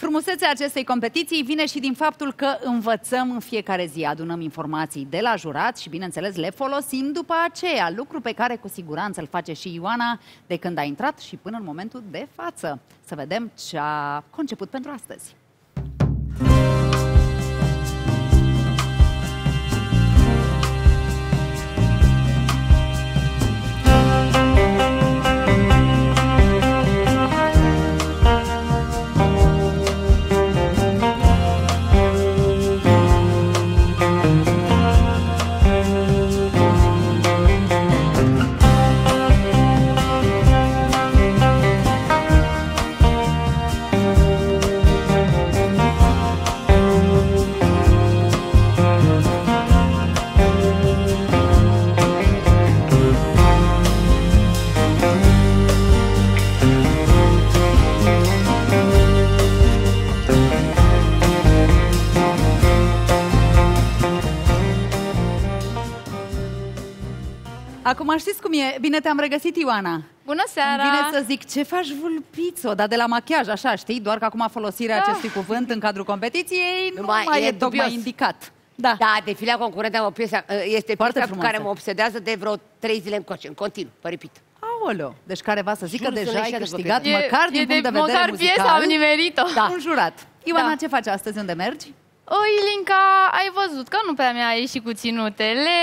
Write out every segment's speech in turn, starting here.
Frumusețea acestei competiții vine și din faptul că învățăm în fiecare zi, adunăm informații de la jurați și, bineînțeles, le folosim după aceea, lucru pe care cu siguranță îl face și Ioana de când a intrat și până în momentul de față. Să vedem ce a conceput pentru astăzi. Acum știți cum e? Bine te-am regăsit, Ioana! Bună seara! Bine să zic, ce faci, vulpițo? Dar de la machiaj, așa, știi? Doar că acum folosirea acestui cuvânt în cadrul competiției nu mai e tocmai indicat. Da, da, defilea concurentă o piesă, este foarte frumoasă, care mă obsedează de vreo 3 zile încoace, în continuu, pe repeat. Aoleu! Deci careva să zică deja ai câștigat, măcar din punct de vedere muzical. Piesa am nimerit-o. Da. Înjurat. Ioana, ce faci astăzi? Unde mergi? O, Ilinca, ai văzut că nu prea mi-a ieșit cu ținutele,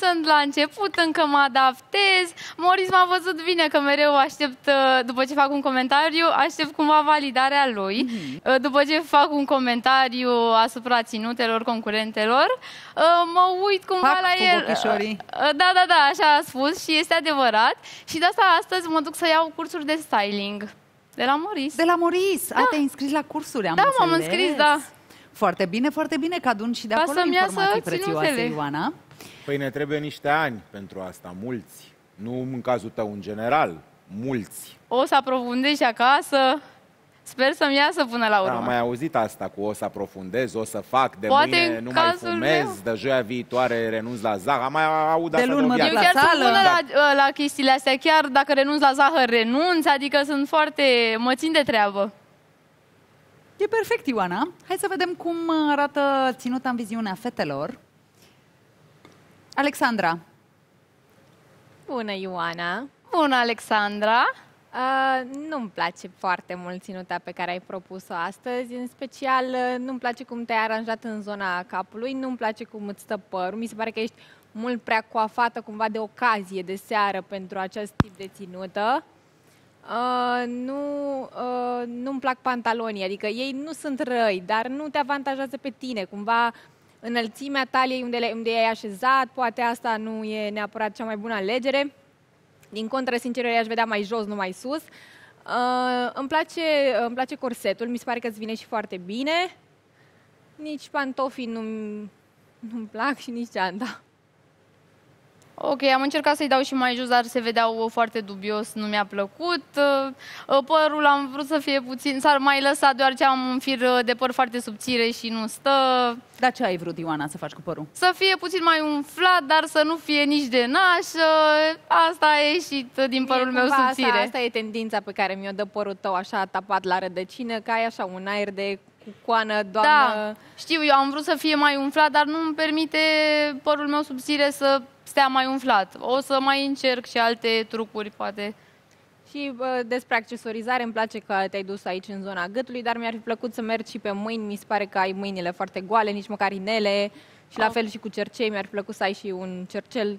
sunt la început, încă mă adaptez. Maurice m-a văzut bine că mereu aștept, după ce fac un comentariu, aștept cumva validarea lui. După ce fac un comentariu asupra ținutelor concurentelor, mă uit cumva la el. Da, da, da, așa a spus și este adevărat. Și de asta astăzi mă duc să iau cursuri de styling. De la Maurice. De la Maurice? Da. Te-ai inscris la cursuri, am înțeles. Da, m-am înscris, da. Foarte bine, foarte bine că adun și de acolo informații prețioase, Ioana. Păi ne trebuie niște ani pentru asta, mulți. Nu în cazul tău, în general, mulți. O să aprofundezi acasă, sper să-mi iasă până la urmă. Am mai auzit asta cu o să aprofundez, o să fac, de mâine nu mai fumez, de joia viitoare renunț la zahăr. Am mai auzit asta de luni, mă duc la sală. Eu chiar sunt bună la chestiile astea, chiar dacă renunț la zahăr, renunț, adică sunt foarte, mă țin de treabă. E perfect, Ioana. Hai să vedem cum arată ținuta în viziunea fetelor. Alexandra. Bună, Ioana. Bună, Alexandra. Nu-mi place foarte mult ținuta pe care ai propus-o astăzi. În special, nu-mi place cum te-ai aranjat în zona capului, nu-mi place cum îți stă părul. Mi se pare că ești mult prea coafată cumva de ocazie de seară pentru acest tip de ținută. Nu-mi plac pantalonii, adică ei nu sunt răi, dar nu te avantajează pe tine, cumva înălțimea taliei unde i-ai așezat, poate asta nu e neapărat cea mai bună alegere, din contră, sincer, eu i-aș vedea mai jos, nu mai sus. Îmi place corsetul, mi se pare că îți vine și foarte bine, nici pantofii nu-mi plac și nici geanta. Ok, am încercat să-i dau și mai jos, dar se vedeau foarte dubios, nu mi-a plăcut. Părul am vrut să fie puțin, s-ar mai lăsat, deoarece am un fir de păr foarte subțire și nu stă. Dar ce ai vrut, Ioana, să faci cu părul? Să fie puțin mai umflat, dar să nu fie nici de naș. Asta a ieșit din părul meu subțire. Asta e tendința pe care mi-o dă părul tău, așa tapat la rădăcină, că ai așa un aer de... Coană, doamnă... Da, știu, eu am vrut să fie mai umflat, dar nu îmi permite părul meu subțire să stea mai umflat. O să mai încerc și alte trucuri, poate. Și despre accesorizare, îmi place că te-ai dus aici în zona gâtului, dar mi-ar fi plăcut să mergi și pe mâini. Mi se pare că ai mâinile foarte goale, nici măcar inele. Și la fel și cu cercei, mi-ar fi plăcut să ai și un cercel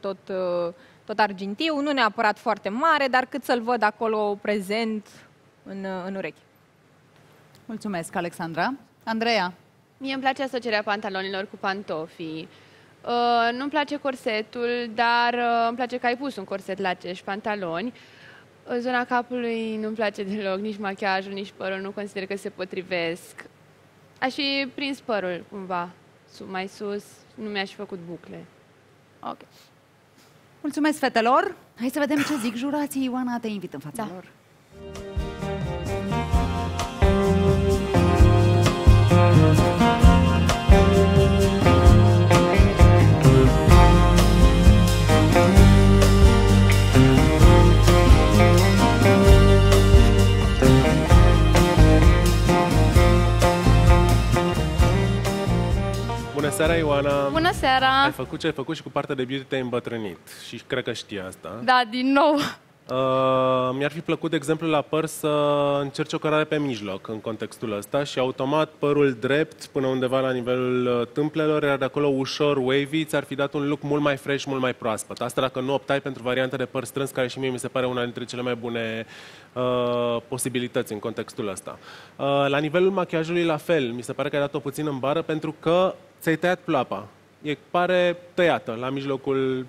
tot argintiu, nu neapărat foarte mare, dar cât să-l văd acolo prezent în urechi. Mulțumesc, Alexandra. Andreea? Mie îmi place asocierea pantalonilor cu pantofii. Nu-mi place corsetul, dar îmi place că ai pus un corset la acești pantaloni. Zona capului nu-mi place deloc, nici machiajul, nici părul, nu consider că se potrivesc. Aș fi prins părul cumva mai sus, nu mi-aș fi făcut bucle. Ok. Mulțumesc, fetelor. Hai să vedem ce zic jurații. Ioana, te invit în fața lor. seara, Ioana! Bună seara! Ai făcut ce ai făcut și cu partea de beauty te-ai îmbătrânit. Și cred că știi asta. Da, din nou! Mi-ar fi plăcut, de exemplu, la păr să încerci o cărare pe mijloc în contextul ăsta și automat părul drept până undeva la nivelul tâmplelor, iar de acolo ușor wavy, ți-ar fi dat un look mult mai fresh, mult mai proaspăt. Asta dacă nu optai pentru varianta de păr strâns, care și mie mi se pare una dintre cele mai bune posibilități în contextul ăsta. La nivelul machiajului, la fel, mi se pare că ai dat-o puțin în bară pentru că ți-ai tăiat ploapa. E pare tăiată la mijlocul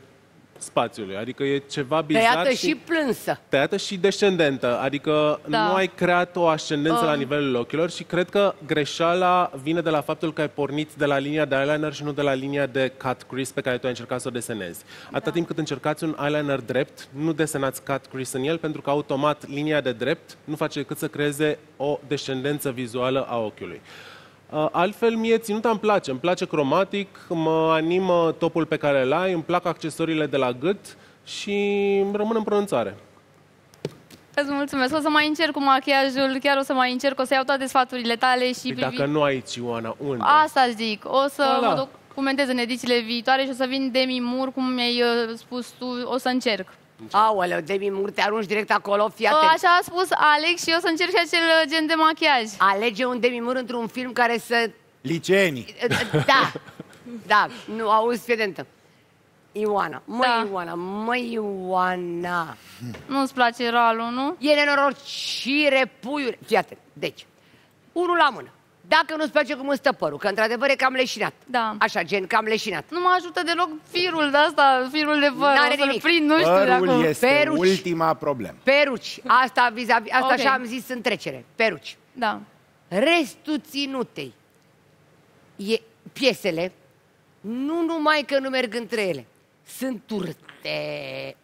spațiului, adică e ceva bizar. Tăiată și plânsă. Tăiată și descendentă, adică da, nu ai creat o ascendență la nivelul ochilor și cred că greșeala vine de la faptul că ai pornit de la linia de eyeliner și nu de la linia de cut crease pe care tu ai încercat să o desenezi. Atâta timp cât încercați un eyeliner drept, nu desenați cut crease în el, pentru că automat linia de drept nu face decât să creeze o descendență vizuală a ochiului. Altfel, mie ținuta îmi place. Îmi place cromatic, mă animă topul pe care îl ai, îmi plac accesoriile de la gât și rămân în pronunțare. Îți mulțumesc. O să mai încerc cu machiajul, chiar o să mai încerc, o să iau toate sfaturile tale și... Dacă nu aici, Ioana, unde? Asta zic. O să mă documentez în edițiile viitoare și o să vin Demi Moore, cum mi-ai spus tu, o să încerc. Aoleu, Demi Moore, te arunci direct acolo, fii atent. Așa a spus Alex și eu să încerc și acel gen de machiaj. Alege un Demi Moore într-un film care să... Licenii. Da, da, nu, auzi, fii atentă. Ioana, măi Ioana. Nu-ți place ralul, nu? E nenorocire, puiuri. Fii atent, deci, unul la mână. Dacă nu-ți place cum îți stă părul, că într-adevăr e cam leșinat. Da. Așa, gen, cam leșinat. Nu mă ajută deloc firul de asta, firul de păr. N-are nimic. Prind, nu știu, părul este peruci, ultima problemă. Peruci. Asta, asta așa am zis în trecere. Peruci. Da. Restul ținutei. Piesele, nu numai că nu merg între ele, sunt urte.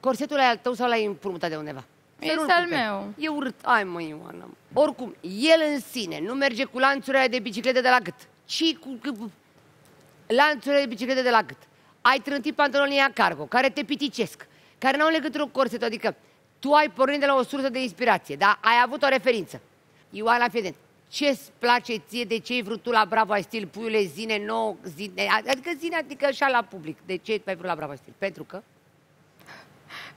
Corsetul ăla e al tău sau l-ai împrumutat de undeva? Este al meu. E urât. Ai, măi, Ioana. Oricum, el în sine nu merge cu lanțurile de bicicletă de la gât, ci cu lanțurile de bicicletă de la gât. Ai trântit pantalonii aia cargo, care te piticesc, care n-au legătură cu corsetul. Adică, tu ai pornit de la o sursă de inspirație, dar ai avut o referință. Ioana, fii atent. Ce-ți place ție, de ce ai vrut tu la Bravo, ai stil, puiule, zine, nouă, zine, adică zine, adică așa la public. De ce ai vrut la Bravo, ai stil? Pentru că...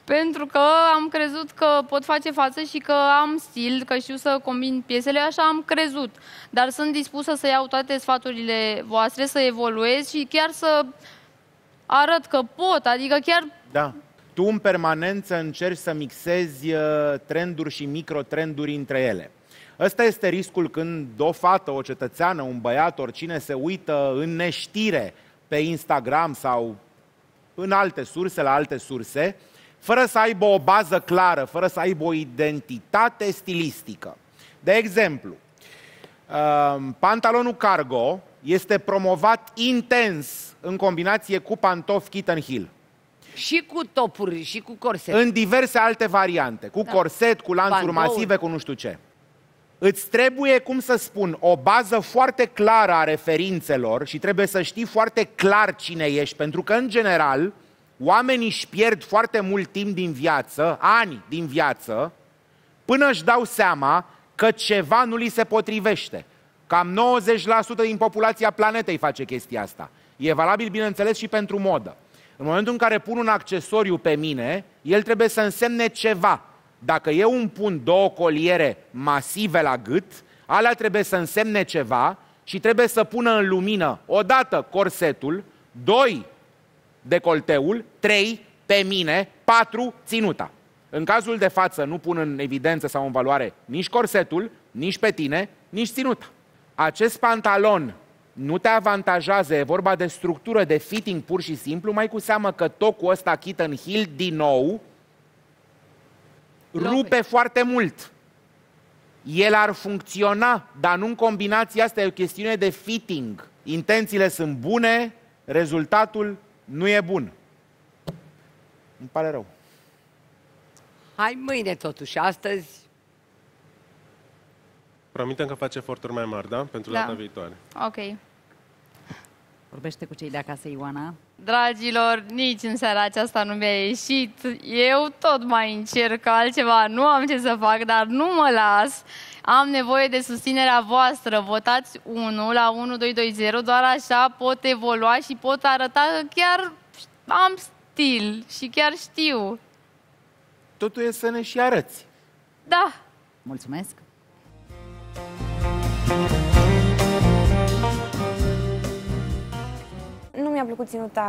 Pentru că am crezut că pot face față și că am stil, că știu să combin piesele, așa am crezut. Dar sunt dispusă să iau toate sfaturile voastre, să evoluez și chiar să arăt că pot, adică chiar... Da. Tu în permanență încerci să mixezi trenduri și microtrenduri între ele. Ăsta este riscul când o fată, o cetățeană, un băiat, oricine se uită în neștire pe Instagram sau în alte surse, la alte surse, fără să aibă o bază clară, fără să aibă o identitate stilistică. De exemplu, pantalonul cargo este promovat intens în combinație cu pantofi kitten heel. Și cu topuri, și cu corset. În diverse alte variante, cu corset, cu lanțuri masive, cu nu știu ce. Îți trebuie, cum să spun, o bază foarte clară a referințelor și trebuie să știi foarte clar cine ești, pentru că, în general, oamenii își pierd foarte mult timp din viață, ani din viață, până își dau seama că ceva nu li se potrivește. Cam 90% din populația planetei face chestia asta. E valabil, bineînțeles, și pentru modă. În momentul în care pun un accesoriu pe mine, el trebuie să însemne ceva. Dacă eu îmi pun două coliere masive la gât, alea trebuie să însemne ceva și trebuie să pună în lumină, odată, corsetul, doi, decolteul, 3 pe mine, 4 ținuta. În cazul de față nu pun în evidență sau în valoare nici corsetul, nici pe tine, nici ținuta. Acest pantalon nu te avantajează, e vorba de structură, de fitting pur și simplu, mai cu seamă că tocul ăsta kitten heel din nou rupe foarte mult. El ar funcționa, dar nu în combinația asta, e o chestiune de fitting. Intențiile sunt bune, rezultatul nu e bun. Îmi pare rău. Hai mâine totuși, astăzi. Promitem că faci eforturi mai mari, da? Pentru data viitoare. Ok. Vorbește cu cei de acasă, Ioana. Dragilor, nici în seara aceasta nu mi-a ieșit. Eu tot mai încerc altceva, nu am ce să fac, dar nu mă las. Am nevoie de susținerea voastră. Votați 1 la 1220, doar așa pot evolua și pot arăta că chiar am stil și chiar știu. Totul e să ne și arăți. Da. Mulțumesc. Nu mi-a plăcut ținuta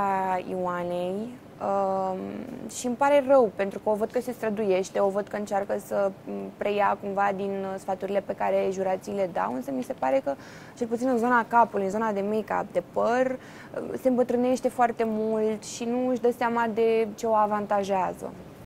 Ioanei și îmi pare rău, pentru că o văd că se străduiește, o văd că încearcă să preia cumva din sfaturile pe care jurații le dau, însă mi se pare că, cel puțin în zona capului, în zona de make-up, de păr, se îmbătrânește foarte mult și nu își dă seama de ce o avantajează.